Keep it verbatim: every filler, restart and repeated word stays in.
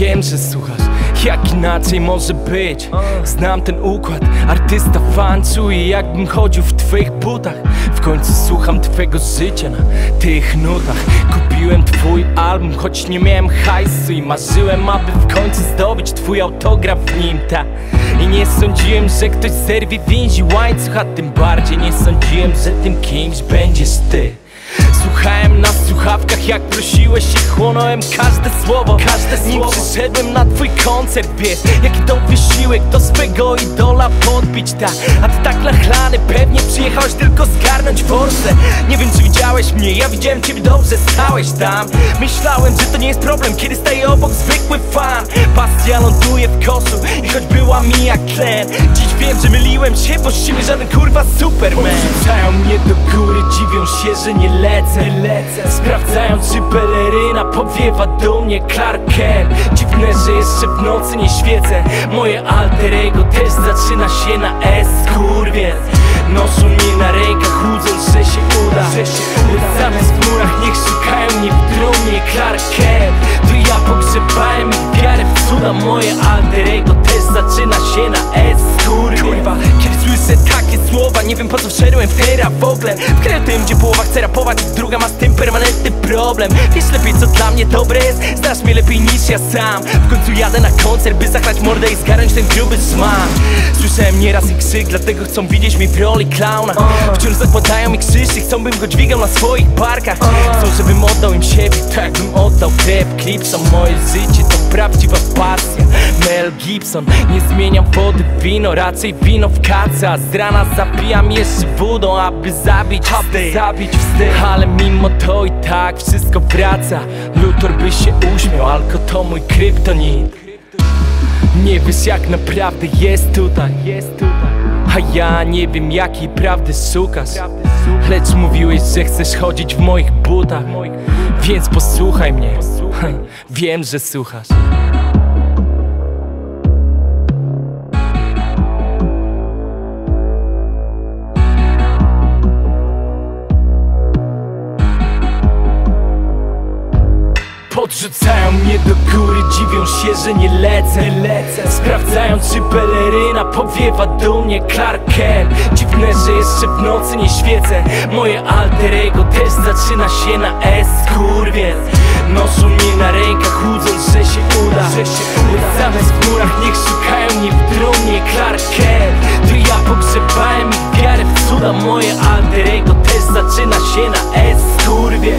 Wiem, że słuchasz, jak inaczej może być. Znam ten układ, artysta fancu i jakbym chodził w twych butach. W końcu słucham twego życia na tych nutach. Kupiłem twój album, choć nie miałem hajsu i marzyłem, aby w końcu zdobyć twój autograf w nim, ta. I nie sądziłem, że ktoś zerwie więzi łańcuch, a tym bardziej nie sądziłem, że tym kimś będziesz ty. Słuchałem na słuchawkach, jak prosiłeś i chłonąłem każde słowo. Każde nim przyszedłem na twój koncert, wiesz, jaki to wysiłek do swego idola podbić, ta. A ty tak lachlany, pewnie przyjechałeś tylko zgarnąć forsę. Nie wiem, czy widziałeś mnie, ja widziałem ciebie dobrze, stałeś tam. Myślałem, że to nie jest problem, kiedy staje obok zwykły fan. Pasja ląduje w koszu i choć była mi jak tlen, dziś wiem, że myliłem się, bo z siebie żaden kurwa Superman. Odrzucają mnie do góry, dziwią się, że nie lecę, nie lecę. Sprawdzają, czy peleryna powiewa do mnie Clark Kent. Dziwne, że jeszcze w nocy nie świecę. Moje alter ego też zaczyna się na S, kurwie. Noszą mnie na rękach, łudząc, że się uda. Łzami w murach, niech szukają mnie w trumnie Clark Kent. Tu ja pogrzebałem wiarę w cuda. Moje alter ego też zaczyna się na S, kurwa. Kiedy słyszę takie słowa, nie wiem po co wszedłem w tera w ogóle. W kraju tym, gdzie połowa chce rapować, druga ma z tym permanentny problem. Wiesz lepiej, co dla mnie dobre jest, znasz mnie lepiej niż ja sam. W końcu jadę na koncert, by zachlać mordę i zgarnąć ten gruby szman. Słyszałem nieraz i krzyk, dlatego chcą widzieć mnie w roli klauna. Wciąż zakładają mi krzyż i chcą, bym go dźwigał na swoich barkach. Chcą, żebym oddał im siebie, tak bym oddał rap. Klipsa, moje życie to prawdziwa pasja. Mel Gibson, nie zmieniam wody w wino, raczej wino w kaca. A z rana zapijam jeszcze wodą, aby zabić wstyd, zabić wstyd. Ale mimo to i tak wszystko wraca. Luthor by się uśmiał, alko to mój kryptonit. Nie wiesz jak naprawdę jest tutaj, a ja nie wiem jakiej prawdy szukasz. Lecz mówiłeś, że chcesz chodzić w moich butach, więc posłuchaj mnie, wiem, że słuchasz. Odrzucają mnie do góry, dziwią się, że nie lecę, nie lecę. Sprawdzają, czy peleryna powiewa do mnie Clark Kent. Dziwne, że jeszcze w nocy nie świecę. Moje alter ego też zaczyna się na S, kurwie. Noszą mnie na rękach, łudząc, że się uda. Łzami w murach, niech szukają mnie w trumnie Clark Kent. Tu ja pogrzebałem wiarę w cuda. Moje alter ego też zaczyna się na S, kurwie.